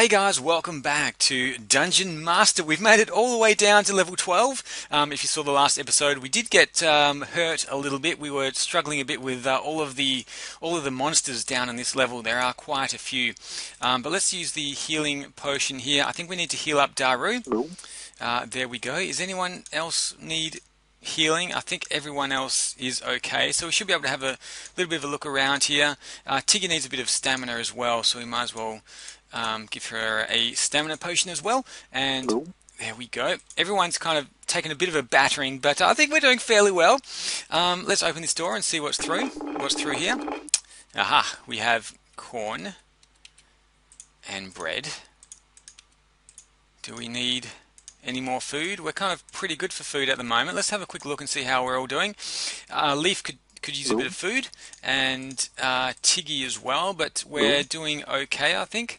Hey guys, welcome back to Dungeon Master. We've made it all the way down to level 12. If you saw the last episode, we did get hurt a little bit. We were struggling a bit with all of the monsters down in this level. There are quite a few, but let's use the healing potion here. I think we need to heal up Daru. There we go. Is anyone else need healing? I think everyone else is okay, so we should be able to have a little bit of a look around here. Tigger needs a bit of stamina as well, so we might as well give her a stamina potion as well. And there we go. Everyone's kind of taken a bit of a battering, but I think we're doing fairly well. Let's open this door and see what's through. What's through here? Aha, we have corn and bread. Do we need any more food? We're kind of pretty good for food at the moment. Let's have a quick look and see how we're all doing. Leaf could use a bit of food, and Tiggy as well, but we're doing okay, I think.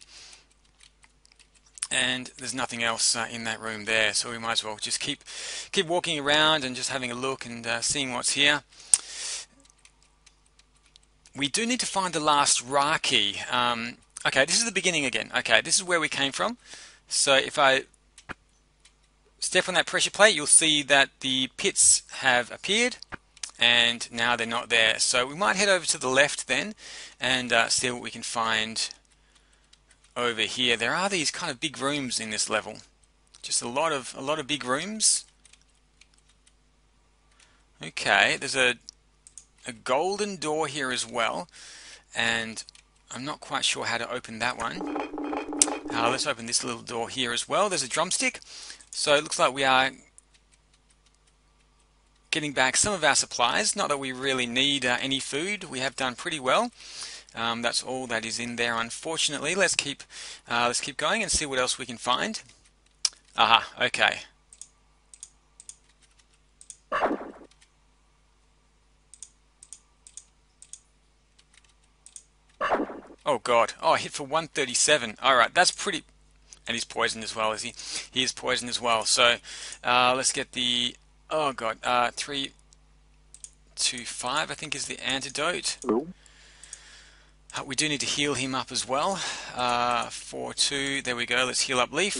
And there's nothing else in that room there, so we might as well just keep walking around and just having a look and seeing what's here. We do need to find the last Ra key. Okay, this is the beginning again. Okay, this is where we came from. So if I step on that pressure plate, you'll see that the pits have appeared, and now they're not there. So we might head over to the left then and see what we can find over here. There are these kind of big rooms in this level. Just a lot of big rooms. Okay, there's a golden door here as well, and I'm not quite sure how to open that one. Let's open this little door here as well. There's a drumstick. So it looks like we are getting back some of our supplies. Not that we really need any food. We have done pretty well. That's all that is in there, unfortunately. Let's keep going and see what else we can find. Aha, okay. Oh god. Oh, I hit for 137. All right, that's pretty. And he's poisoned as well, is he? He is poisoned as well. So let's get the, oh god, 325 I think is the antidote. We do need to heal him up as well. 4-2, there we go. Let's heal up Leaf.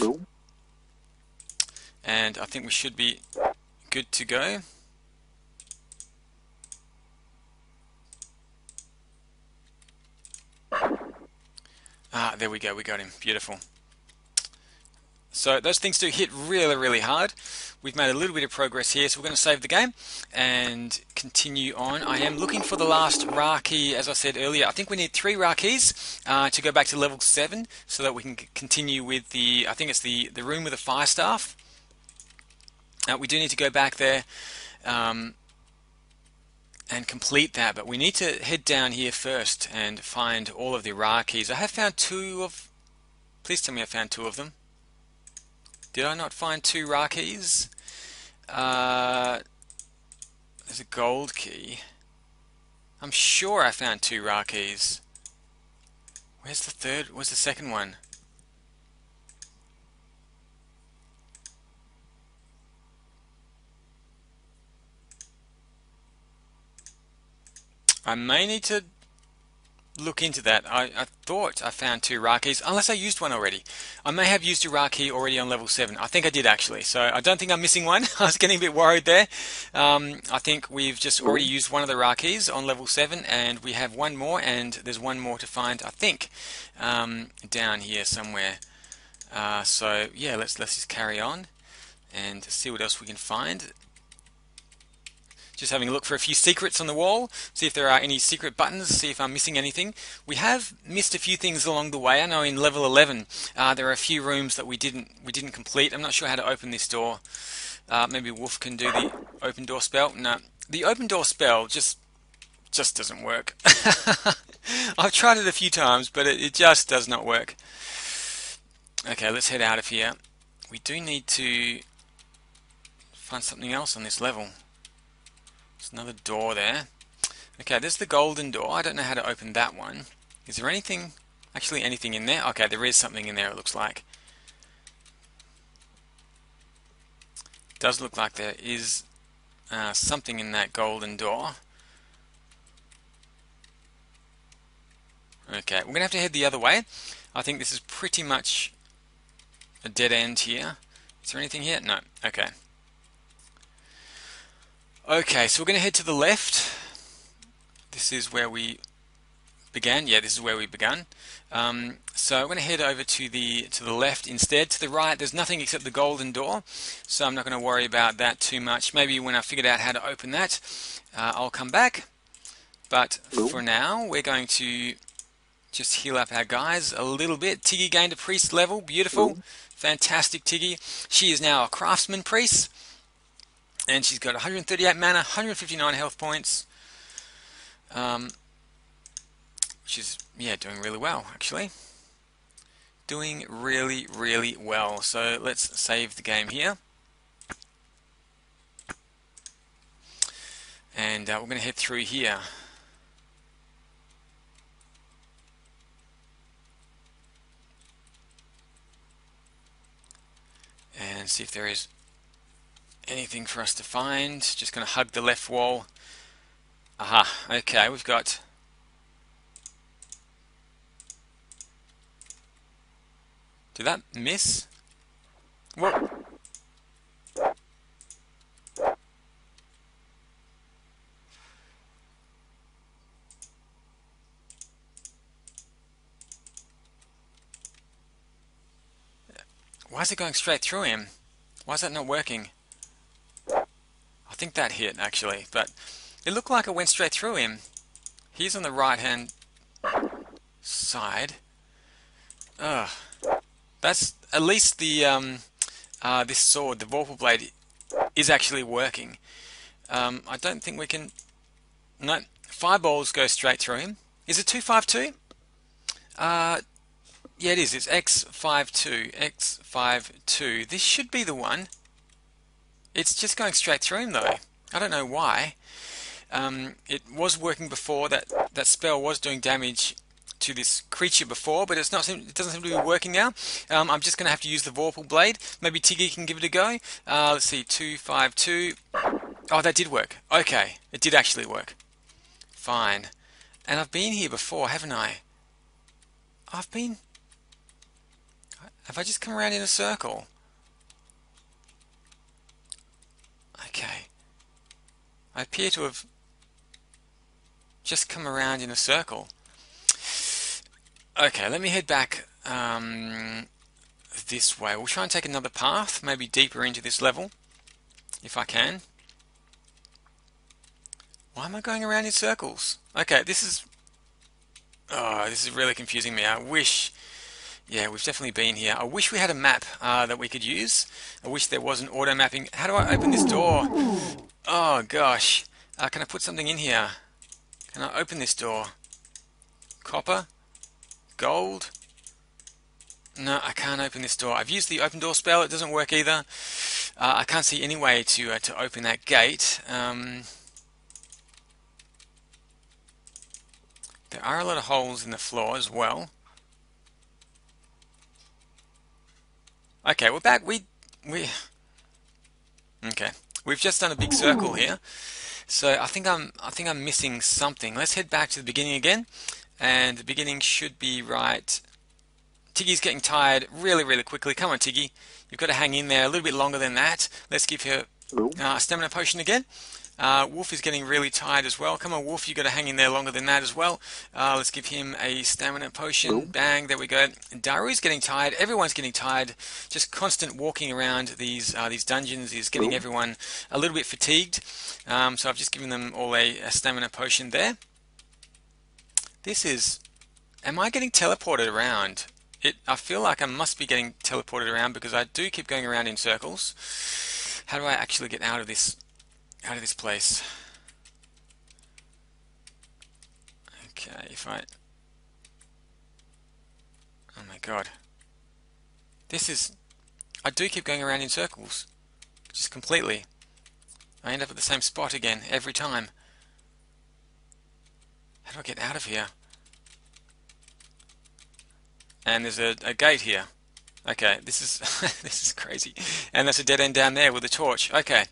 And I think we should be good to go. Ah, there we go, we got him. Beautiful. So those things do hit really, really hard. We've made a little bit of progress here, so we're going to save the game and continue on. I am looking for the last Ra key, as I said earlier. I think we need 3 Ra keys to go back to level 7, so that we can continue with the, I think it's the room with the Fire Staff. We do need to go back there and complete that, but we need to head down here first and find all of the Ra keys. I have found 2 of, please tell me I found 2 of them. Did I not find 2 Ra keys? There's a gold key. I'm sure I found 2 Ra keys. Where's the third? Where's the second one? I may need to look into that. I thought I found 2 Ra keys, unless I used one already. I may have used a Ra key already on level 7. I think I did actually, so I don't think I'm missing one. I was getting a bit worried there. I think we've just already used one of the Ra keys on level 7, and we have one more, and there's one more to find, I think, down here somewhere. So yeah, let's just carry on and see what else we can find. Just having a look for a few secrets on the wall, see if there are any secret buttons, see if I'm missing anything. We have missed a few things along the way. I know in level 11 there are a few rooms that we didn't complete. I'm not sure how to open this door. Maybe Wolf can do the open door spell. No, the open door spell just doesn't work. I've tried it a few times, but it just does not work. Okay, let's head out of here. We do need to find something else on this level. There's another door there. Okay, there's the golden door. I don't know how to open that one. Is there anything, actually anything in there? Okay, there is something in there, it looks like. It does look like there is something in that golden door. Okay, we're going to have to head the other way. I think this is pretty much a dead end here. Is there anything here? No. Okay. Okay, so we're going to head to the left. This is where we began. Yeah, this is where we began. So I'm going to head over to the left instead. To the right, there's nothing except the golden door, so I'm not going to worry about that too much. Maybe when I figured out how to open that, I'll come back. But for now, we're going to just heal up our guys a little bit. Tiggy gained a priest level. Beautiful. Fantastic, Tiggy. She is now a craftsman priest, and she's got 138 mana, 159 health points. Which is, yeah, doing really well, actually. Doing really, really well. So let's save the game here. And we're going to head through here. And see if there is anything for us to find. Just going to hug the left wall. Aha, okay, we've got... Did that miss? What? Why is it going straight through him? Why is that not working? I think that hit, actually, but it looked like it went straight through him. He's on the right-hand side. Ugh. That's at least the this sword, the Vorpal Blade, is actually working. I don't think we can. No, fireballs go straight through him. Is it 252? Yeah, it is. It's X52. X52. This should be the one. It's just going straight through him though. I don't know why. It was working before. That spell was doing damage to this creature before, but it's not. It doesn't seem to be working now. I'm just going to have to use the Vorpal Blade. Maybe Tiggy can give it a go. Let's see, 252. Oh, that did work. Okay, it did actually work. Fine. And I've been here before, haven't I? Have I just come around in a circle? Okay. I appear to have just come around in a circle. Okay, let me head back this way. We'll try and take another path, maybe deeper into this level, if I can. Why am I going around in circles? Okay, this is really confusing me. I wish, yeah, we've definitely been here. I wish we had a map that we could use. I wish there was an auto mapping. How do I open this door? Oh gosh, can I put something in here? Can I open this door? Copper? Gold? No, I can't open this door. I've used the open door spell. It doesn't work either. I can't see any way to open that gate. There are a lot of holes in the floor as well. Okay, we're back. Okay, we've just done a big circle here. So I think I'm missing something. Let's head back to the beginning again. And the beginning should be right. Tiggy's getting tired really, really quickly. Come on, Tiggy. You've got to hang in there a little bit longer than that. Let's give her a stamina potion again. Wolf is getting really tired as well. Come on, Wolf. You've got to hang in there longer than that as well. Let's give him a stamina potion. Bang. There we go. Daru's getting tired. Everyone's getting tired. Just constant walking around these dungeons is getting everyone a little bit fatigued. So I've just given them all a stamina potion there. This is... Am I getting teleported around? I feel like I must be getting teleported around because I do keep going around in circles. How do I actually get out of this place? Okay, oh my god. This is... I do keep going around in circles. Just completely. I end up at the same spot again every time. How do I get out of here? And there's a gate here. Okay, this is this is crazy. And that's a dead end down there with a torch. Okay.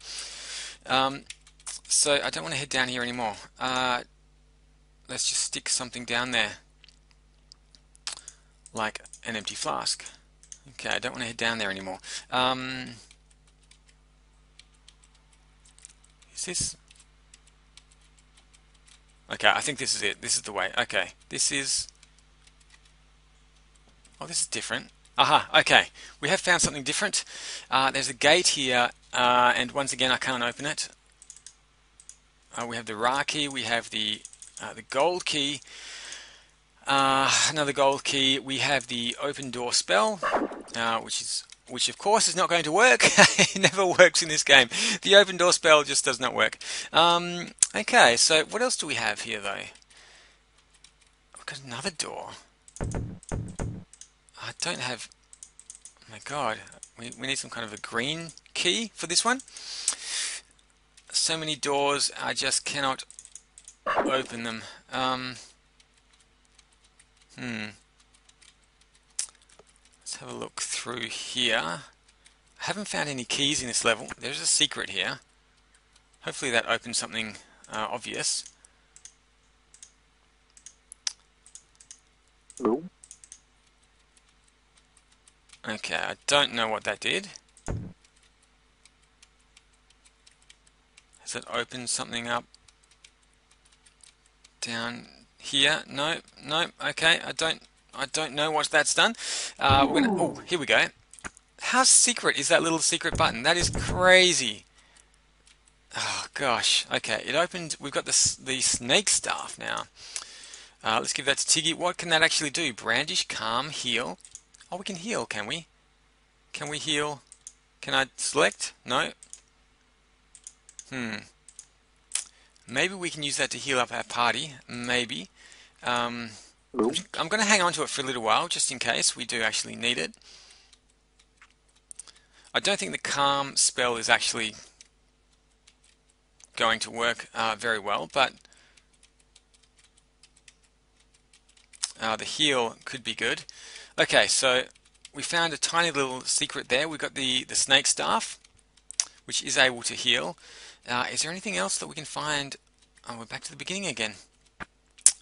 So I don't want to head down here anymore. Let's just stick something down there. like an empty flask. Okay, I don't want to head down there anymore. Is this... Okay, I think this is it. This is the way. Okay, this is... Oh, this is different. Aha, okay. We have found something different. There's a gate here, and once again I can't open it. We have the Ra key, we have the gold key, another gold key, we have the open door spell, which of course is not going to work. It never works in this game. The open door spell just does not work. Okay, so what else do we have here though? We've got another door. I don't have... Oh my god, we need some kind of a green key for this one. So many doors, I just cannot open them. Let's have a look through here. I haven't found any keys in this level. There's a secret here. Hopefully that opens something obvious. Hello? Okay, I don't know what that did. Has it opened something up down here? No, okay, I don't know what that's done. We're gonna, oh, here we go. How secret is that little secret button? That is crazy. Oh gosh. Okay, it opened. We've got the snake staff now. Let's give that to Tiggy. What can that actually do? Brandish, calm, heal. Oh, we can heal, can we? Can we heal? Can I select? No. Maybe we can use that to heal up our party. Maybe. I'm going to hang on to it for a little while, just in case we do actually need it. I don't think the calm spell is actually going to work very well, but the heal could be good. Okay, so we found a tiny little secret there. We've got the snake staff, which is able to heal. Is there anything else that we can find? Oh, we're back to the beginning again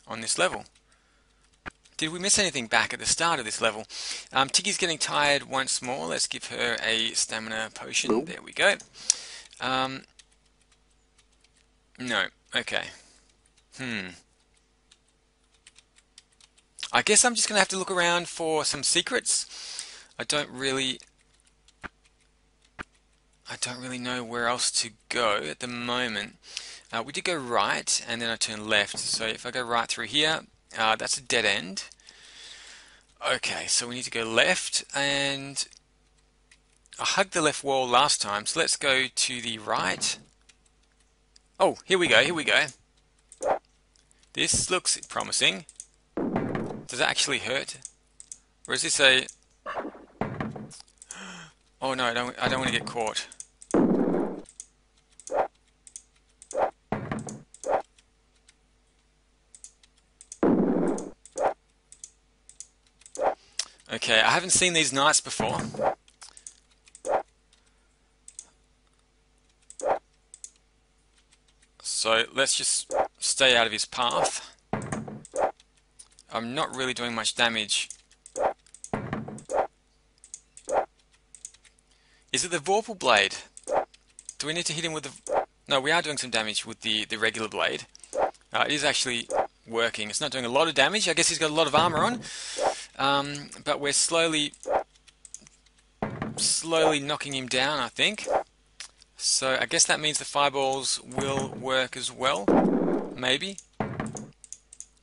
on this level. Did we miss anything back at the start of this level? Tiggy's getting tired once more. Let's give her a stamina potion. Hello? There we go. No. Okay. I guess I'm just going to have to look around for some secrets. I don't really know where else to go at the moment. We did go right, and then I turned left. So if I go right through here, that's a dead end. Okay, so we need to go left, and I hugged the left wall last time. So let's go to the right. Oh, here we go. Here we go. This looks promising. Does that actually hurt? Or is this a... Oh no, I don't want to get caught. Okay, I haven't seen these knights before. So let's just stay out of his path. I'm not really doing much damage. Is it the Vorpal Blade? Do we need to hit him with the... No, we are doing some damage with the regular blade. It is actually working. It's not doing a lot of damage. I guess he's got a lot of armor on. But we're slowly knocking him down, I think. So I guess that means the fireballs will work as well. Maybe.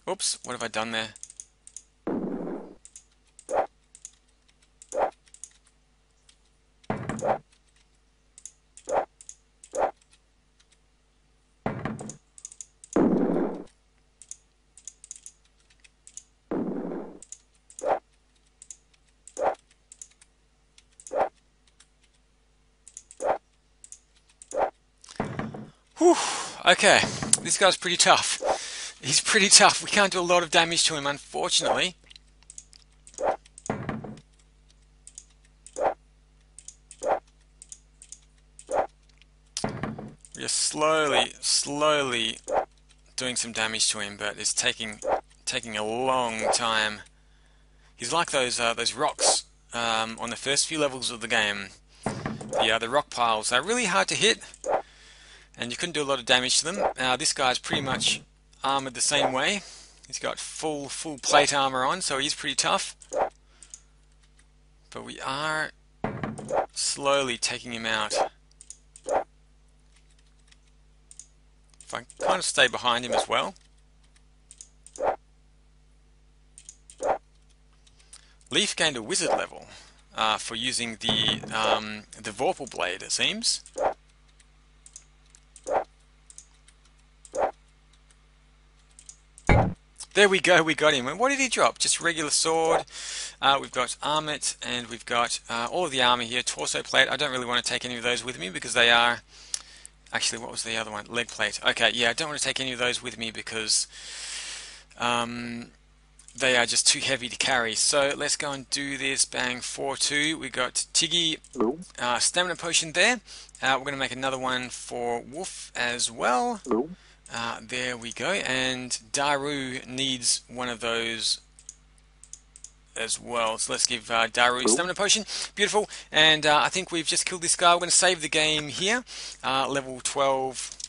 Oops, what have I done there? Whew, okay, this guy's pretty tough. He's pretty tough. We can't do a lot of damage to him, unfortunately. We're slowly doing some damage to him, but it's taking a long time. He's like those rocks on the first few levels of the game. Yeah, the rock piles. They're really hard to hit, and you couldn't do a lot of damage to them. This guy's pretty much armoured the same way. He's got full plate armour on, so he's pretty tough. But we are slowly taking him out. If I kind of stay behind him as well. Leaf gained a wizard level for using the Vorpal Blade, it seems. There we go, we got him. And what did he drop? Just regular sword. We've got armlet, and we've got all of the armor here. Torso plate. I don't really want to take any of those with me because they are... Actually, what was the other one? Leg plate. Okay, yeah, I don't want to take any of those with me because they are just too heavy to carry. So let's go and do this. Bang, 4-2. We got Tiggy, stamina potion there. We're going to make another one for Wolf as well. Hello. There we go, and Daru needs one of those as well, so let's give Daru stamina potion. Beautiful. And I think we've just killed this guy. We're going to save the game here. Level 12